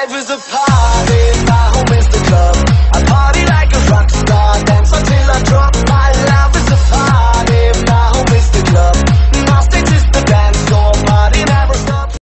life is a party, my home is the club. I party like a rock star, dance until I drop.